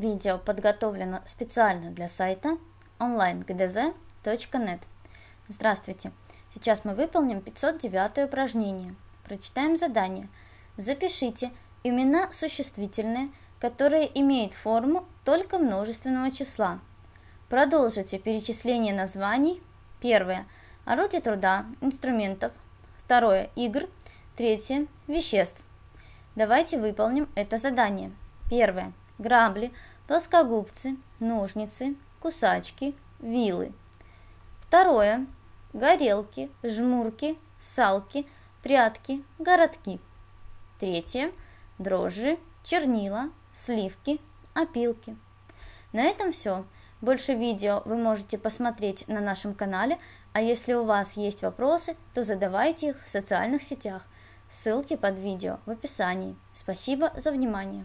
Видео подготовлено специально для сайта online gdz.net. Здравствуйте! Сейчас мы выполним 509 упражнение. Прочитаем задание. Запишите имена существительные, которые имеют форму только множественного числа. Продолжите перечисление названий. Первое – орудий труда, инструментов. Второе – игр. Третье – веществ. Давайте выполним это задание. Первое. Грабли, плоскогубцы, ножницы, кусачки, вилы. Второе. Горелки, жмурки, салки, прятки, городки. Третье. Дрожжи, чернила, сливки, опилки. На этом все. Больше видео вы можете посмотреть на нашем канале, а если у вас есть вопросы, то задавайте их в социальных сетях. Ссылки под видео в описании. Спасибо за внимание.